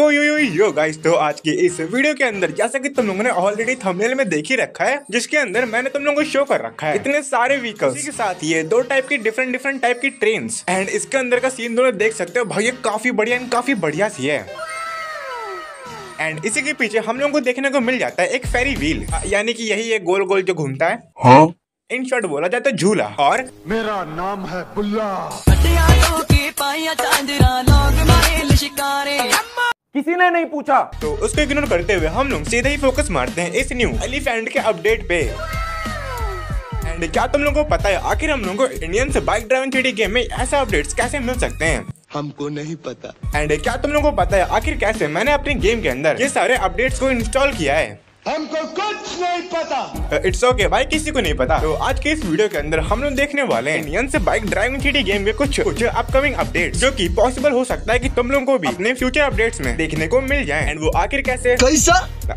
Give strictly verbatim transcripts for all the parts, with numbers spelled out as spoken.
तो यो यो yo guys, तो आज के इस वीडियो के अंदर जैसा कि तुम लोगों ने ऑलरेडी थंबनेल में देख ही रखा है, जिसके अंदर मैंने तुम लोगों को शो कर रखा है इतने सारे व्हीकल्स के साथ ये दो टाइप की डिफरेंट डिफरेंट टाइप की ट्रेन्स, एंड इसके अंदर का सीन दोनों देख सकते हो भाई, ये काफी बढ़िया एंड काफी बढ़िया सी है। एंड इसी के पीछे हम लोगों को देखने को मिल जाता है एक फेरी व्हील, यानी कि यही ये गोल गोल जो घूमता है, हाँ? इन शॉर्ट बोला जाता है झूला। और मेरा नाम है बुल्ला, किसी ने नहीं पूछा, तो उसको इग्नोर करते हुए हम लोग सीधे ही फोकस मारते हैं इस न्यू एलिफेंट के अपडेट पे। एंड क्या तुम लोगों को पता है आखिर हम लोगों को Indian bike driving three D game में ऐसे अपडेट्स कैसे मिल सकते हैं? हमको नहीं पता। एंड क्या तुम लोगों को पता है आखिर कैसे मैंने अपने गेम के अंदर ये सारे अपडेट्स को इंस्टॉल किया है? हमको कुछ नहीं पता। इट्स ओके भाई, किसी को नहीं पता। तो आज के इस वीडियो के अंदर हम लोग देखने वाले हैं इंडियन से bike driving three D game के कुछ कुछ अपकमिंग अपडेट, जो कि पॉसिबल हो सकता है कि तुम लोगों को भी अपने फ्यूचर अपडेट्स में देखने को मिल जाए। एंड वो आखिर कैसे, कैसा,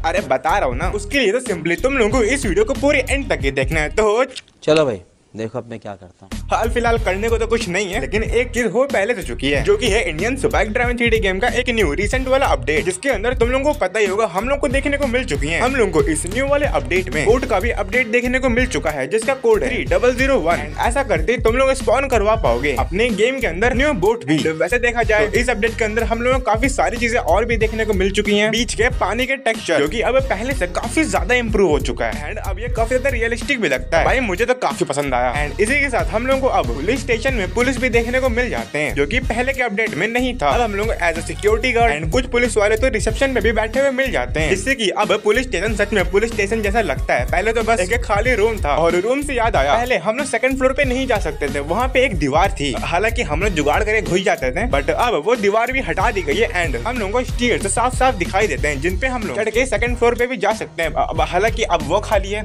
अरे बता रहा हूँ ना, उसके लिए तो सिंपली तुम लोगों को इस वीडियो को पूरे एंड तक ही देखना है। तो चलो भाई देखो अब मैं क्या करता हूँ। हाल फिलहाल करने को तो कुछ नहीं है, लेकिन एक चीज हो पहले तो चुकी है, जो कि है Indian bike driving three D game का एक न्यू रिसेंट वाला अपडेट, जिसके अंदर तुम लोगों को पता ही होगा हम लोग को देखने को मिल चुकी है। हम लोग को इस न्यू वाले अपडेट में कोड का भी अपडेट देखने को मिल चुका है, जिसका कोड है थ्री डबल जीरो वन। ऐसा करते तुम लोग स्पॉन करवा पाओगे अपने गेम के अंदर न्यू बोट भी। वैसे देखा जाए इस अपडेट के अंदर हम लोगों को काफी सारी चीजें और भी देखने को मिल चुकी है। बीच के पानी के टेक्सचर, जो की अब पहले से काफी ज्यादा इम्प्रूव हो चुका है, एंड अब ये काफी ज्यादा रियलिस्टिक भी लगता है भाई, मुझे तो काफी पसंद आया। एंड इसी के साथ हम लोगों को अब पुलिस स्टेशन में पुलिस भी देखने को मिल जाते हैं, जो कि पहले के अपडेट में नहीं था। अब हम लोग as a security guard and कुछ पुलिस वाले तो रिसेप्शन में भी बैठे हुए मिल जाते हैं, जिससे कि अब पुलिस स्टेशन सच में पुलिस स्टेशन जैसा लगता है। पहले तो बस एक खाली रूम था, और रूम से याद आया पहले हम लोग सेकंड फ्लोर पे नहीं जा सकते थे, वहाँ पे एक दीवार थी, हालांकि हम लोग जुगाड़ करके घुस जाते थे, बट अब वो दीवार भी हटा दी गई है एंड हम लोगों को स्टेयर्स साफ साफ दिखाई देते हैं, जिनपे हम लोग चढ़ के सेकंड फ्लोर पे भी जा सकते हैं, हालांकि अब वो खाली है।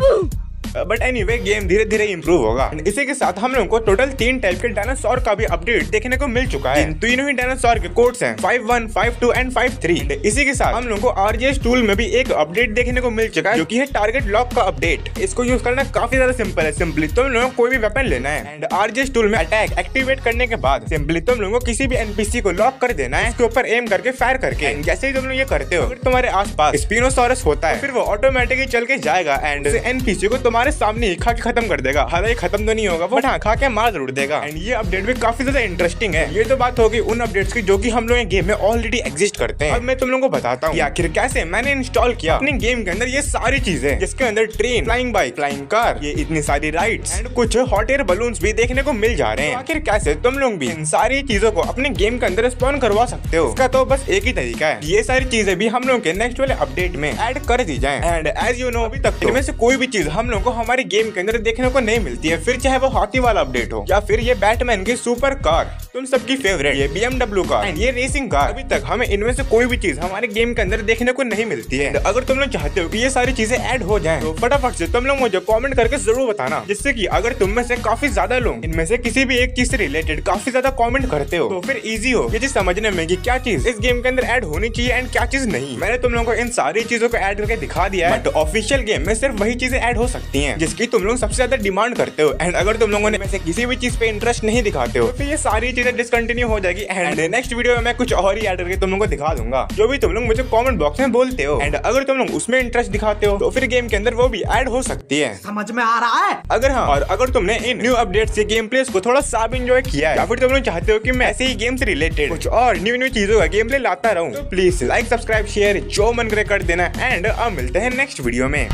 बट एनीवे गेम धीरे धीरे इंप्रूव होगा। इसी के साथ हम लोगों को टोटल तीन टाइप के डायनासोर का भी अपडेट देखने को मिल चुका है। तीनों ही डायनासोर के कोड्स हैं five one, five two and five three. इसी के साथ हम लोगों को आरजीएस टूल में भी एक अपडेट देखने को मिल चुका है, जो कि है टारगेट लॉक का अपडेट। इसको यूज करना काफी ज्यादा सिंपल है। सिंपली तुम लोगों को कोई भी वेपन लेना है एंड आरजीएस टूल में अटैक एक्टिवेट करने के बाद सिंपली तुम लोगों को किसी भी एनपीसी को लॉक कर देना है, उसके ऊपर एम करके फायर करके। जैसे ही तुम लोग ये करते हो, तुम्हारे आस पास स्पिनोसॉरस होता है, फिर वो ऑटोमेटिकली चल के जाएगा एंड एनपीसी को हमारे सामने ही खा के खत्म कर देगा। हालांकि खत्म तो नहीं होगा, बट हाँ खा के मार जरूर देगा। एंड ये अपडेट भी काफी ज्यादा इंटरेस्टिंग है। ये तो बात होगी उन अपडेट्स की जो कि हम लोग गेम में ऑलरेडी एग्जिस्ट करते हैं। अब मैं तुम लोगों को बताता हूँ आखिर कैसे मैंने इंस्टॉल किया अपने गेम के अंदर ये सारी चीजें, जिसके अंदर train, flying bike, flying car, ये इतनी सारी राइड्स एंड कुछ हॉट एयर बलून्स भी देखने को मिल जा रहे हैं। आखिर कैसे तुम लोग भी इन सारी चीजों को अपने गेम के अंदर स्पॉन करवा सकते हो, इसका तो बस एक ही तरीका है, ये सारी चीजें भी हम लोग के नेक्स्ट वाले अपडेट में एड कर दी जाए। एंड एज यू नो अभी तक इनमें से कोई भी चीज हम को हमारे गेम के अंदर देखने को नहीं मिलती है, फिर चाहे वो हाथी वाला अपडेट हो या फिर ये बैटमैन की सुपर कार, तुम सबकी फेवरेट ये B M W car and ये रेसिंग कार, अभी तक हमें इनमें से कोई भी चीज हमारे गेम के अंदर देखने को नहीं मिलती है। तो अगर तुम लोग चाहते हो कि ये सारी चीजें ऐड हो जाएं, तो फटाफट से तुम लोग मुझे कमेंट करके जरूर बताना, जिससे कि अगर तुम में से काफी ज्यादा लोग इनमें से किसी भी एक चीज से रिलेटेड काफी ज्यादा कमेंट करते हो, तो फिर इजी हो ये चीज समझने में कि क्या चीज इस गेम के अंदर ऐड होनी चाहिए एंड क्या चीज नहीं। मैंने तुम लोगों को इन सारी चीजों को ऐड करके दिखा दिया है, बट ऑफिशियल गेम में सिर्फ वही चीजें ऐड हो सकती हैं जिसकी तुम लोग सबसे ज्यादा डिमांड करते हो। एंड अगर तुम लोगों ने में से किसी भी चीज पे इंटरेस्ट नहीं दिखाते हो, तो ये सारी चीजें डिसकंटिन्यू हो जाएगी। एंड नेक्स्ट वीडियो में मैं कुछ और ही ऐड करके तुम लोगों को दिखा दूंगा, जो भी तुम लोग मुझे कमेंट बॉक्स में बोलते हो, एंड अगर तुम लोग उसमें इंटरेस्ट दिखाते हो, तो फिर गेम के अंदर वो भी ऐड हो सकती है। समझ में आ रहा है? अगर हाँ, और अगर तुमने इन न्यू अपडेट्स के गेम प्लेस को थोड़ा सा भी एंजॉय किया है, या फिर तुम लोग चाहते हो कि मैं ऐसे ही गेम से रिलेटेड कुछ और न्यू न्यू चीजों का गेम प्ले लाता रहूं, तो प्लीज लाइक, सब्सक्राइब, शेयर जो मन करे कर देना। एंड अब मिलते हैं नेक्स्ट वीडियो में।